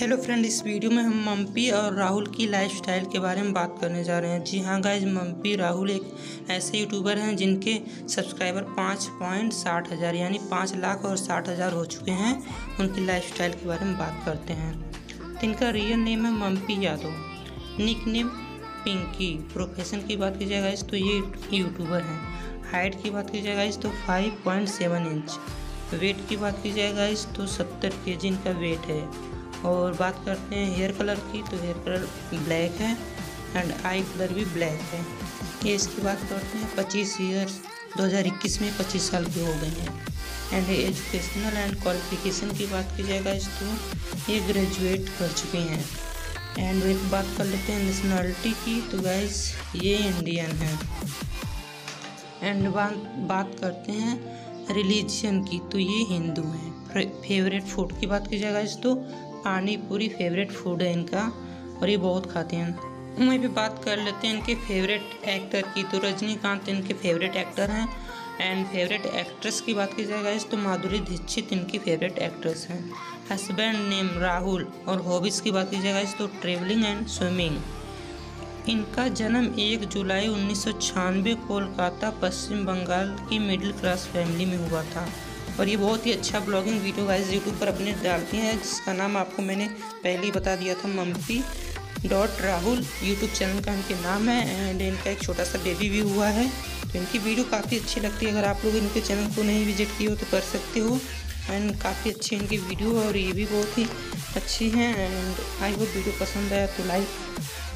Hello friend, इस video में हम मम्पी और राहुल की लाइफस्टाइल के बारे में बात करने जा रहे हैं। जी हाँ गाइज, मम्पी राहुल एक ऐसे यूट्यूबर हैं जिनके सब्सक्राइबर 5.60 हज़ार यानी 5,60,000 हो चुके हैं। उनकी लाइफस्टाइल के बारे में बात करते हैं। इनका रियल नेम है मम्पी Yadav, nick name Pinky. Profession की बात की जाए गाइज तो ये यूट्यूबर हैं। हाइट की बात की जाए गाइज तो 5.7 इंच। वेट की बात की जाए गाइज तो 70 kg इनका वेट है। और बात करते हैं हेयर कलर की, तो हेयर कलर ब्लैक है एंड आई कलर भी ब्लैक है। ये इसकी बात करते हैं। 25 ईयर 2021 में 25 साल के हो गए हैं। एंड एजुकेशनल एंड क्वालिफिकेशन की बात की जाएगा इस तो ये ग्रेजुएट कर चुके हैं। एंड एक बात कर लेते हैं नेशनलिटी की, तो गाइस ये इंडियन है। एंड बात करते हैं रिलीजन की, तो ये हिंदू हैं। फेवरेट फूड की बात की जाएगा इस तो पानी पूरी फेवरेट फूड है इनका और ये बहुत खाते हैं। मैं भी बात कर लेते हैं इनके फेवरेट एक्टर की, तो रजनीकांत इनके फेवरेट एक्टर हैं। एंड फेवरेट एक्ट्रेस की बात की जाएगा इस तो माधुरी दीक्षित इनकी फेवरेट एक्ट्रेस हैं। Husband name Rahul. और हॉबीज़ की बात की जाएगा इस तो ट्रेवलिंग एंड स्विमिंग। इनका जन्म 1 जुलाई 1996 कोलकाता, पश्चिम बंगाल की मिडिल क्लास फैमिली में हुआ था। और ये बहुत ही अच्छा ब्लॉगिंग वीडियो गाइस यूट्यूब पर अपने डालती हैं, जिसका नाम आपको मैंने पहले ही बता दिया था, मम्पी.राहुल यूट्यूब चैनल का इनके नाम है। एंड इनका एक छोटा सा बेबी भी हुआ है, तो इनकी वीडियो काफ़ी अच्छी लगती है। अगर आप लोग इनके चैनल को नहीं विजिट किए हो तो कर सकते हो। एंड काफ़ी अच्छी इनकी वीडियो और ये भी बहुत ही अच्छी हैं। एंड आई होप वीडियो पसंद आया तो लाइक,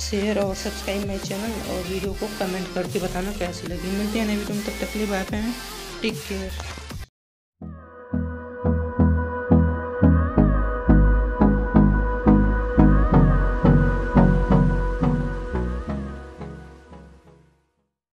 शेयर और सब्सक्राइब माई चैनल। और वीडियो को कमेंट करके बताना कैसी लगी। मिलते हैं नए वीडियो में, तब तक के लिए बाय, टेक केयर।